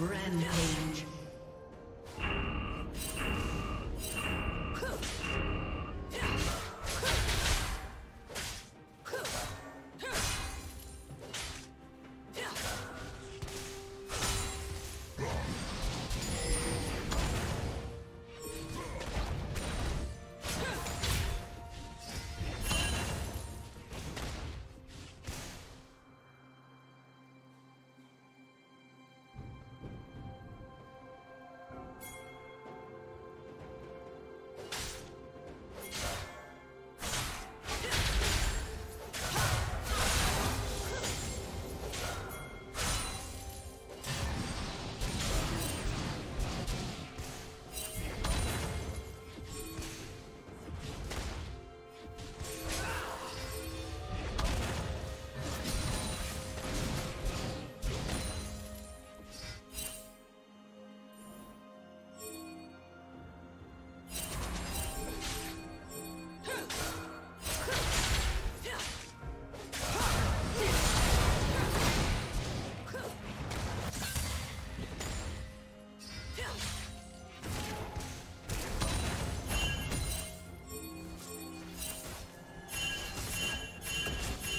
Rampage.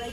Red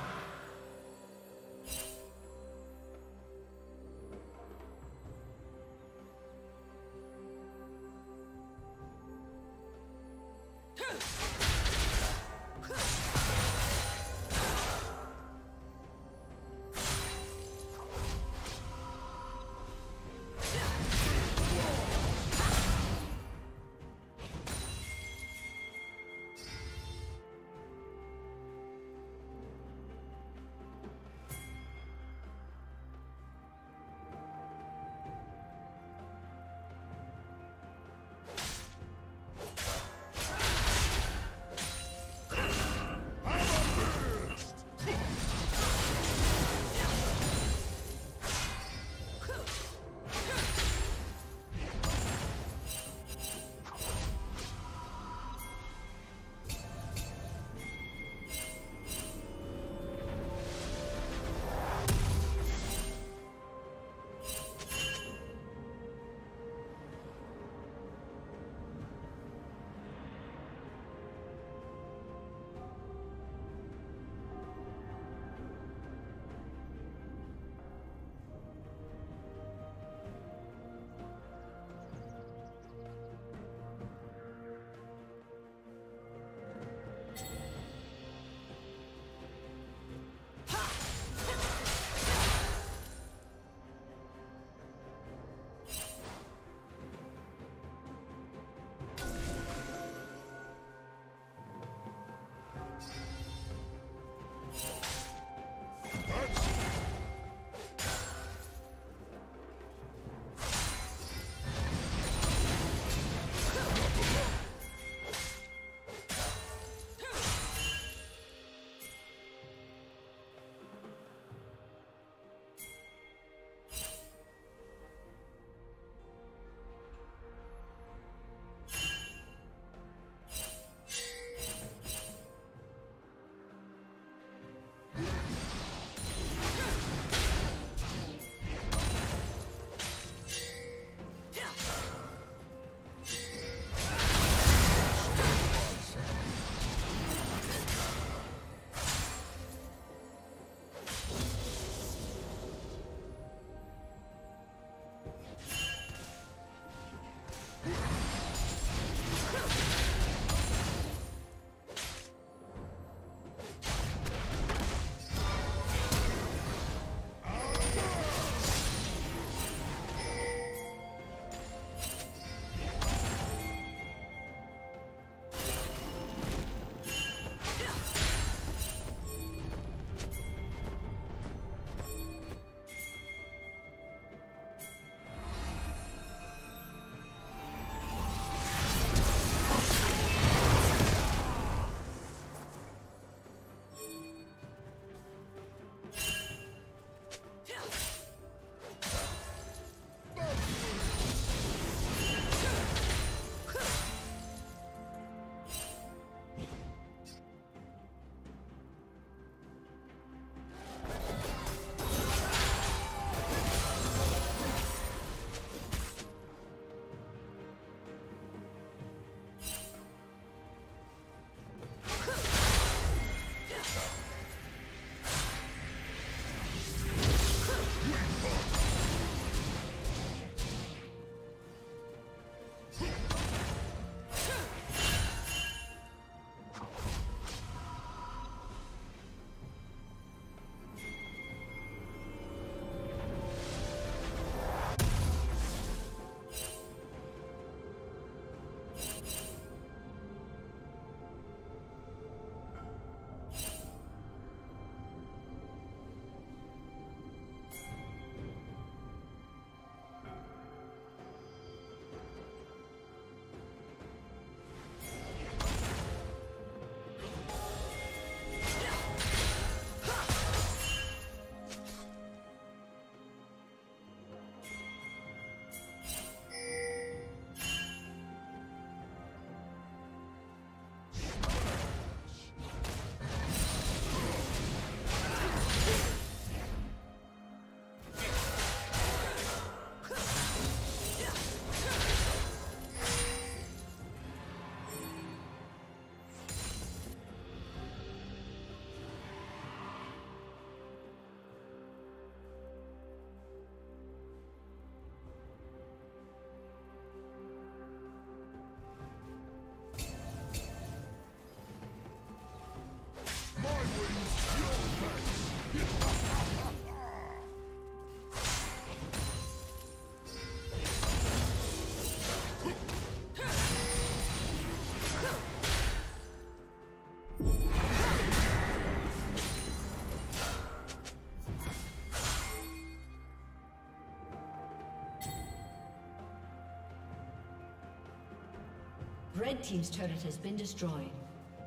Red team's turret has been destroyed.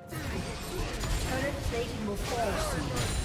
Turret plating will fall soon.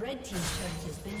Red team's turret has been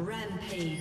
Rampage.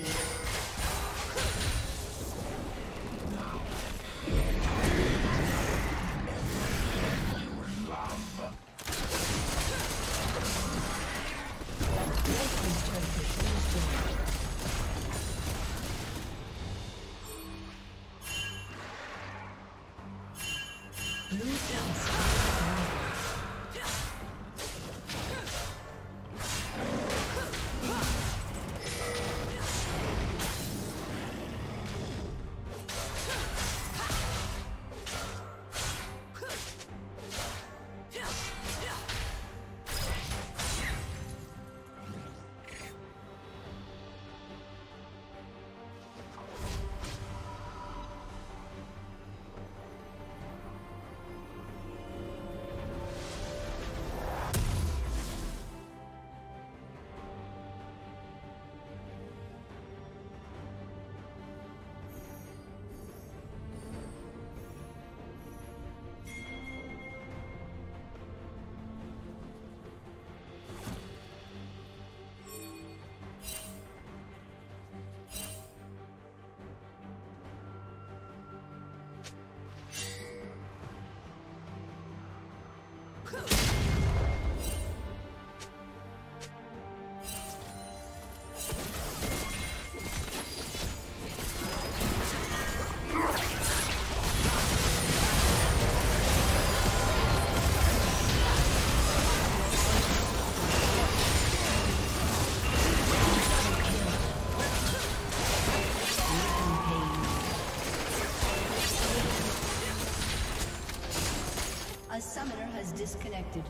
A summoner has disconnected.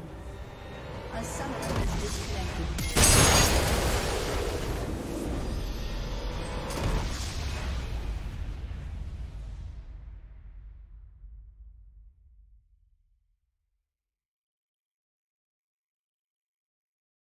A summoner has disconnected.